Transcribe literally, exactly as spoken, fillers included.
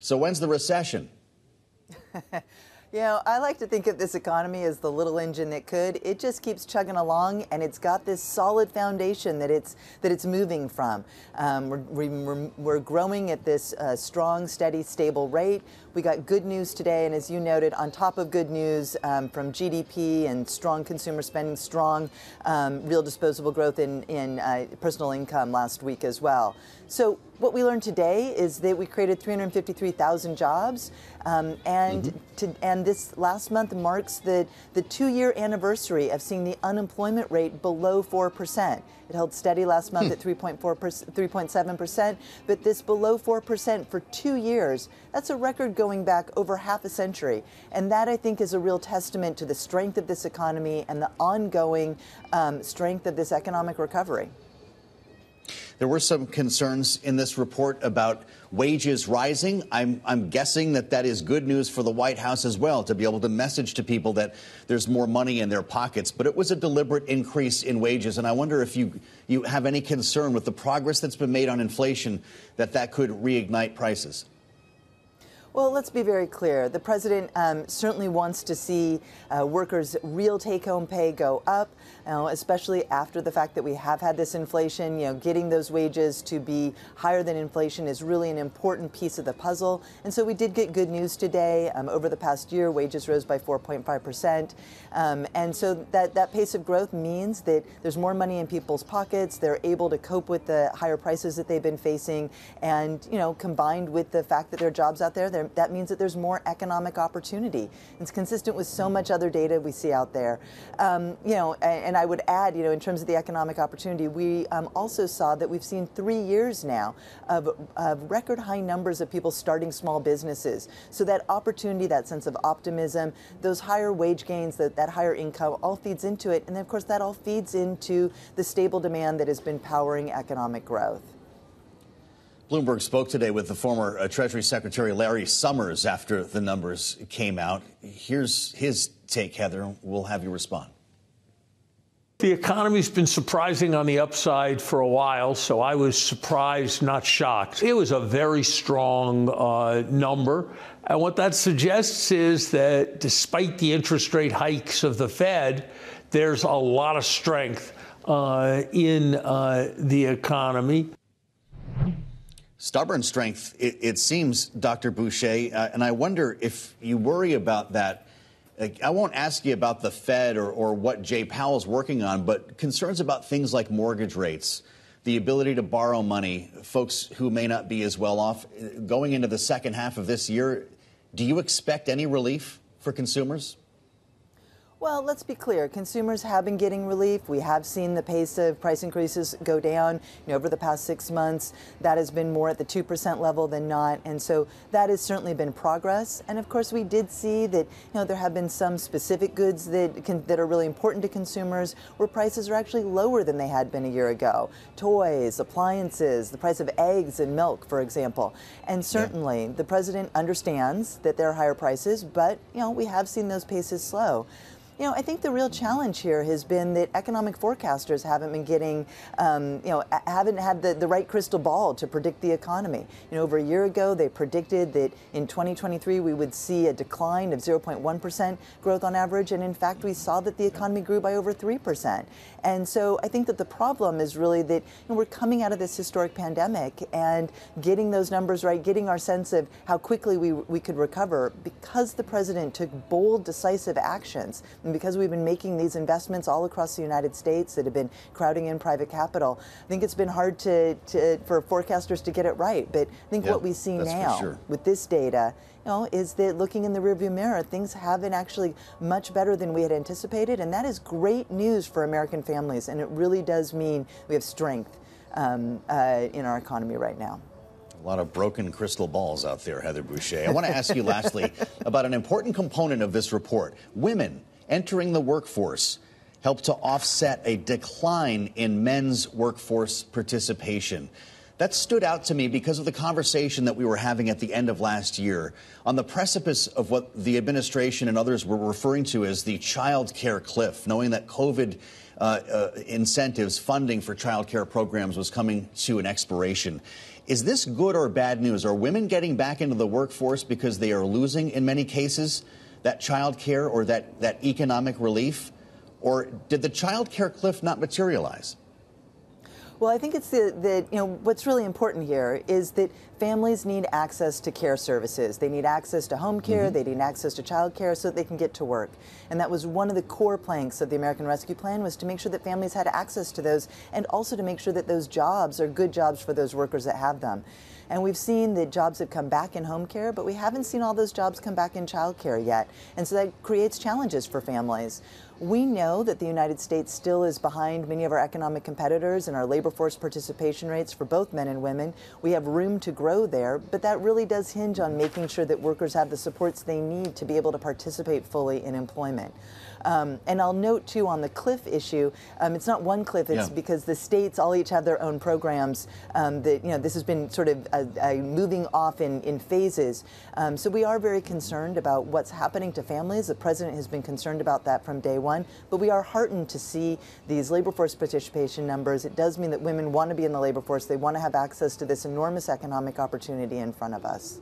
So when's the recession? You know, I like to think of this economy as the little engine that could. It just keeps chugging along, and it's got this solid foundation that it's that it's moving from. Um, we're, we're, we're growing at this uh, strong, steady, stable rate. We got good news today, and as you noted, on top of good news um, from G D P and strong consumer spending, strong um, real disposable growth in, in uh, personal income last week as well. So what we learned today is that we created three hundred fifty-three thousand jobs, um, and mm-hmm. to, and this last month marks the, the two-year anniversary of seeing the unemployment rate below four percent. It held steady last month at three point four, three point seven percent, but this below four percent for two years, that's a record going back over half a century. And that, I think, is a real testament to the strength of this economy and the ongoing um, strength of this economic recovery. There were some concerns in this report about wages rising. I'm, I'm guessing that that is good news for the White House as well, to be able to message to people that there's more money in their pockets. But it was a deliberate increase in wages, and I wonder if you, you have any concern with the progress that's been made on inflation, that that could reignite prices. Well, let's be very clear. The president um, certainly wants to see uh, workers' real take-home pay go up, you know, especially after the fact that we have had this inflation. You know, getting those wages to be higher than inflation is really an important piece of the puzzle. And so we did get good news today. Um, over the past year, wages rose by four point five percent. Um, and so that, that pace of growth means that there's more money in people's pockets. They're able to cope with the higher prices that they've been facing. And, you know, combined with the fact that there are jobs out there, that means that there's more economic opportunity. It's consistent with so much other data we see out there. Um, you know, and, and I would add, you know, in terms of the economic opportunity, we um, also saw that we've seen three years now of, of record high numbers of people starting small businesses. So that opportunity, that sense of optimism, those higher wage gains, that, that higher income all feeds into it. And then, of course, that all feeds into the stable demand that has been powering economic growth. Bloomberg spoke today with the former uh, Treasury Secretary Larry Summers after the numbers came out. Here's his take, Heather. We'll have you respond. The economy's been surprising on the upside for a while, so I was surprised, not shocked. It was a very strong uh, number. And what that suggests is that despite the interest rate hikes of the Fed, there's a lot of strength uh, in uh, the economy. Stubborn strength, it, it seems, Doctor Boushey, uh, and I wonder if you worry about that. Like, I won't ask you about the Fed or, or what Jay Powell's working on, but concerns about things like mortgage rates, the ability to borrow money, folks who may not be as well off. Going into the second half of this year, do you expect any relief for consumers? Well, let's be clear. Consumers have been getting relief. We have seen the pace of price increases go down, you know, over the past six months. That has been more at the two percent level than not. And so that has certainly been progress. And of course, we did see that, you know, there have been some specific goods that can, that are really important to consumers where prices are actually lower than they had been a year ago. Toys, appliances, the price of eggs and milk, for example. And certainly yeah. the president understands that there are higher prices, but, you know, we have seen those paces slow. You know, I think the real challenge here has been that economic forecasters haven't been getting, um, you know, haven't had the, the right crystal ball to predict the economy. You know, over a year ago, they predicted that in twenty twenty-three, we would see a decline of zero point one percent growth on average. And in fact, we saw that the economy grew by over three percent. And so I think that the problem is really that, you know, we're coming out of this historic pandemic and getting those numbers right, getting our sense of how quickly we, we could recover, because the president took bold, decisive actions. And because we've been making these investments all across the United States that have been crowding in private capital, I think it's been hard to, to for forecasters to get it right. But I think yeah, what we see now sure. with this data, you know, is that looking in the rearview mirror, things have been actually much better than we had anticipated. And that is great news for American families. And it really does mean we have strength um, uh, in our economy right now. A lot of broken crystal balls out there, Heather Boushey. I want to ask you lastly about an important component of this report. Women entering the workforce helped to offset a decline in men's workforce participation. That stood out to me because of the conversation that we were having at the end of last year on the precipice of what the administration and others were referring to as the child care cliff, knowing that COVID uh, uh, incentives, funding for child care programs was coming to an expiration. Is this good or bad news? Are women getting back into the workforce because they are losing, in many cases, that child care or that, that economic relief? Or did the child care cliff not materialize? Well, I think it's the, the, you know, what's really important here is that families need access to care services. They need access to home care, mm-hmm. they need access to child care so that they can get to work. And that was one of the core planks of the American Rescue Plan, was to make sure that families had access to those, and also to make sure that those jobs are good jobs for those workers that have them. And we've seen that jobs have come back in home care, but we haven't seen all those jobs come back in child care yet. And so that creates challenges for families. We know that the United States still is behind many of our economic competitors in our labor force participation rates for both men and women. We have room to grow there, but that really does hinge on making sure that workers have the supports they need to be able to participate fully in employment. Um, and I'll note, too, on the cliff issue, um, it's not one cliff, it's yeah. because the states all each have their own programs. Um, that, you know, this has been sort of a, a moving off in, in phases. Um, so we are very concerned about what's happening to families. The president has been concerned about that from day one. But we are heartened to see these labor force participation numbers. It does mean that women want to be in the labor force. They want to have access to this enormous economic opportunity in front of us.